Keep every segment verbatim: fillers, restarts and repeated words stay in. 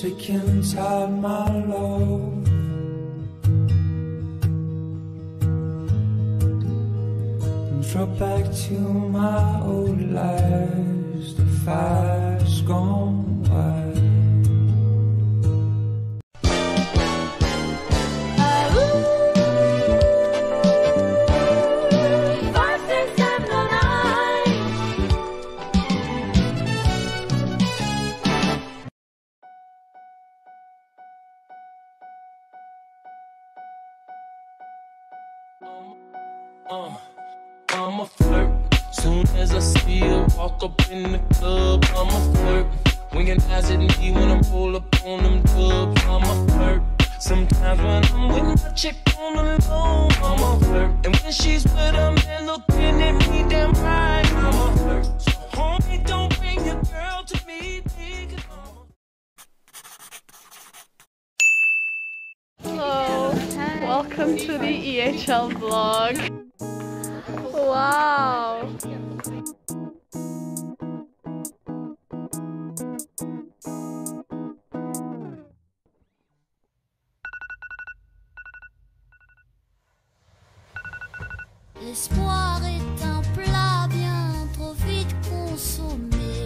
sick and tired, my love. And drop back to my old lies, the fire's gone by. Uh, I'm a flirt. Soon as I see her walk up in the club, I'm a flirt. Winking eyes at me when I roll up on them dubs, I'm a flirt. Sometimes when I'm with my chick on the low, I'm a flirt. And when she's with a man looking at me damn right, I'm a flirt. So homie, don't bring your girl to me, nigga. Hello, hi. Welcome to the E H L vlog. Wow! L'espoir est un plat bien trop vite consommé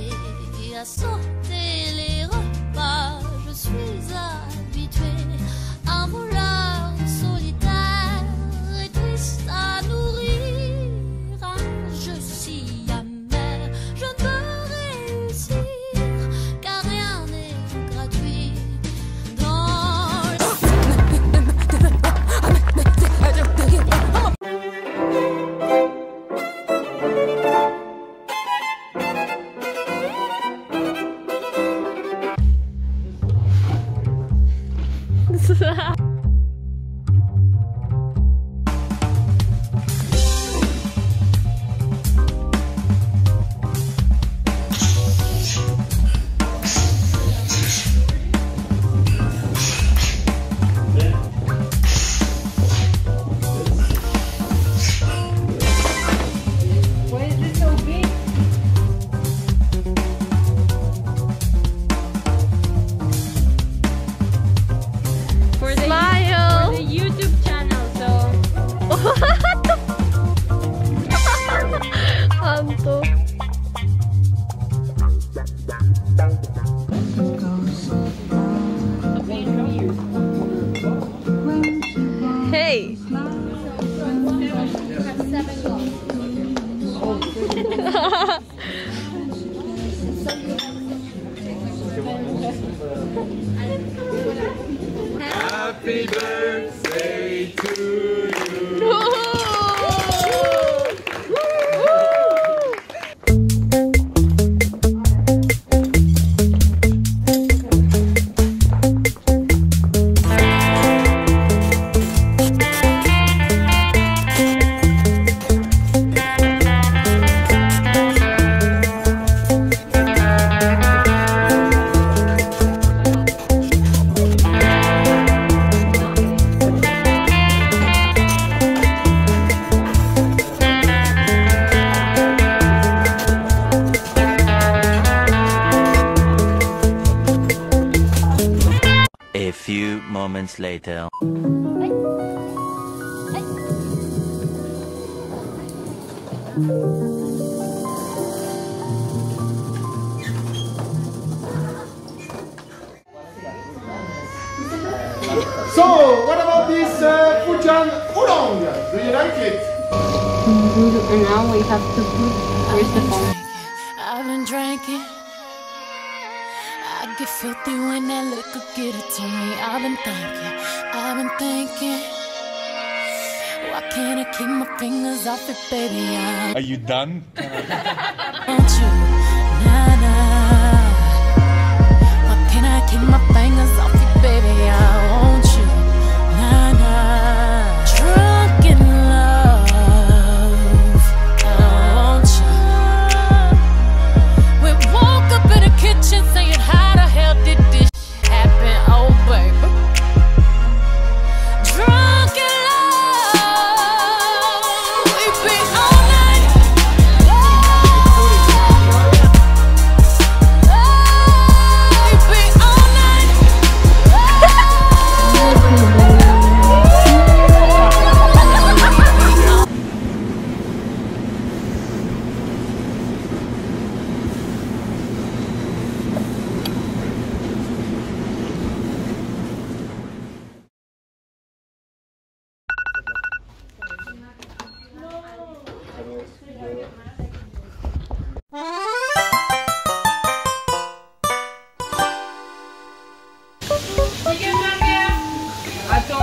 et à sauter les repas, je suis habituée. Un voleur solitaire et triste à nourrir. Hey! Happy birthday to you! A few moments later. So, what about this uh, Fujian Oolong? Do you like it? And now we have to put. Where's the phone? I've been drinking. I get filthy when that liquor get it to me. I've been thinking, I've been thinking. Why can't I keep my fingers off it, baby? I'm Are you done? Don't you? Nah, nah. Why can't I keep my fingers off it, baby? I want you. Nah, nah. Drunk in love. I want you. We woke up in the kitchen saying hi. Drunk in love, we've been all night. Whoa.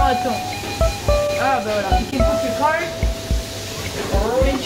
Now it's on. Ah, well done. You can put your card. Oh, thank